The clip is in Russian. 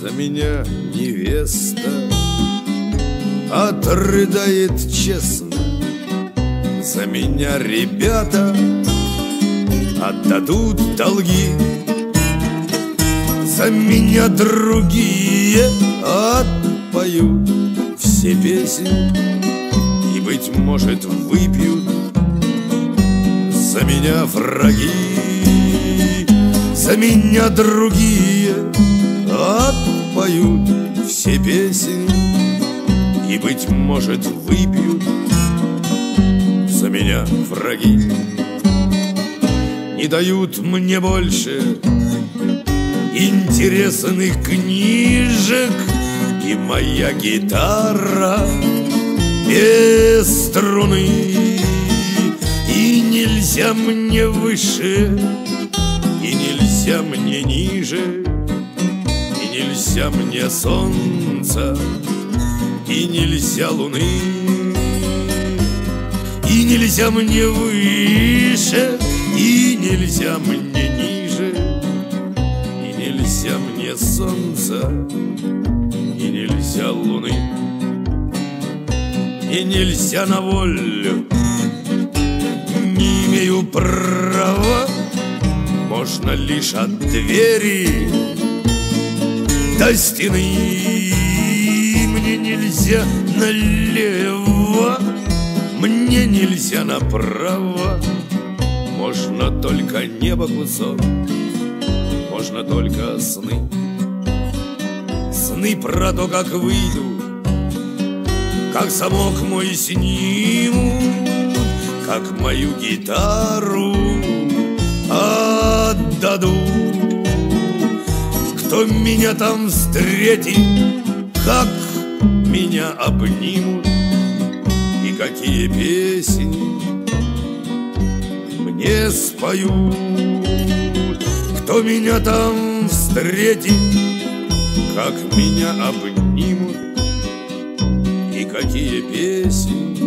за меня невеста отрыдает честно, за меня ребята отдадут долги, за меня другие отпоют все песни и, быть может, выпьют за меня враги, за меня другие отпоют все песни и, быть может, выпьют за меня враги. Не дают мне больше интересных книжек, и моя гитара без струны, и нельзя мне выше, и нельзя мне ниже, и нельзя мне солнца, и нельзя луны, и нельзя мне выше, и нельзя мне ниже, и нельзя мне солнца, и нельзя луны, и нельзя на волю, не имею права, можно лишь от двери до стены. Мне нельзя налево, мне нельзя направо, можно только небо кусок, можно только сны. Сны про то, как выйду, как замок мой сниму, как мою гитару отдаду. Кто меня там встретит, как меня обнимут и какие песни мне споют. Кто меня там встретит, как меня обнимут и какие песни